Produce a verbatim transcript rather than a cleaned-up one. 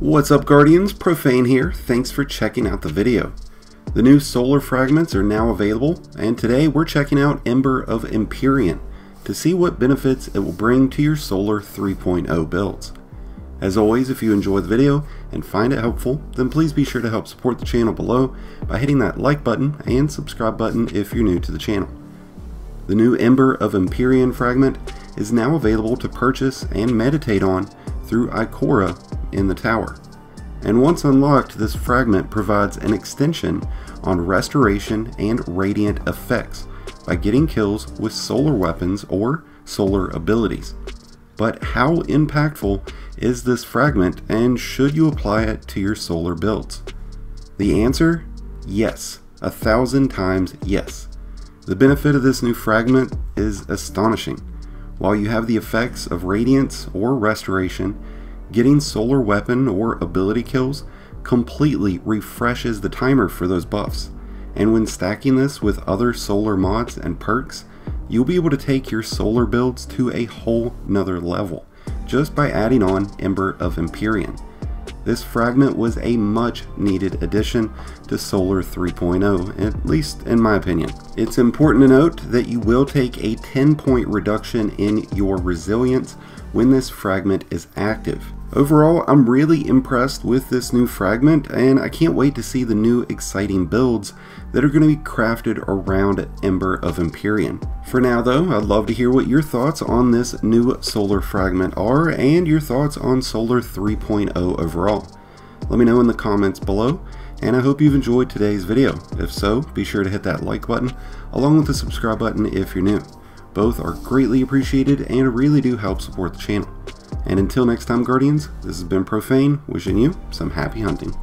What's up, Guardians? Profane here. Thanks for checking out the video. The new Solar Fragments are now available, and today we're checking out Ember of Empyrean to see what benefits it will bring to your Solar three point oh builds. As always, if you enjoy the video and find it helpful, then please be sure to help support the channel below by hitting that like button and subscribe button if you're new to the channel. The new Ember of Empyrean fragment is now available to purchase and meditate on through Ikora in the tower, and once unlocked, this fragment provides an extension on restoration and radiant effects by getting kills with solar weapons or solar abilities. But how impactful is this fragment, and should you apply it to your solar builds? The answer? Yes, a thousand times yes. The benefit of this new fragment is astonishing. While you have the effects of radiance or restoration, getting solar weapon or ability kills completely refreshes the timer for those buffs, and when stacking this with other solar mods and perks, you'll be able to take your solar builds to a whole nother level just by adding on Ember of Empyrean. This fragment was a much needed addition to Solar three point oh, at least in my opinion. It's important to note that you will take a ten point reduction in your resilience when this fragment is active. Overall, I'm really impressed with this new fragment, and I can't wait to see the new exciting builds that are going to be crafted around Ember of Empyrean. For now though, I'd love to hear what your thoughts on this new Solar Fragment are, and your thoughts on Solar three point oh overall. Let me know in the comments below, and I hope you've enjoyed today's video. If so, be sure to hit that like button along with the subscribe button if you're new. Both are greatly appreciated and really do help support the channel. And until next time, Guardians, this has been Profane, wishing you some happy hunting.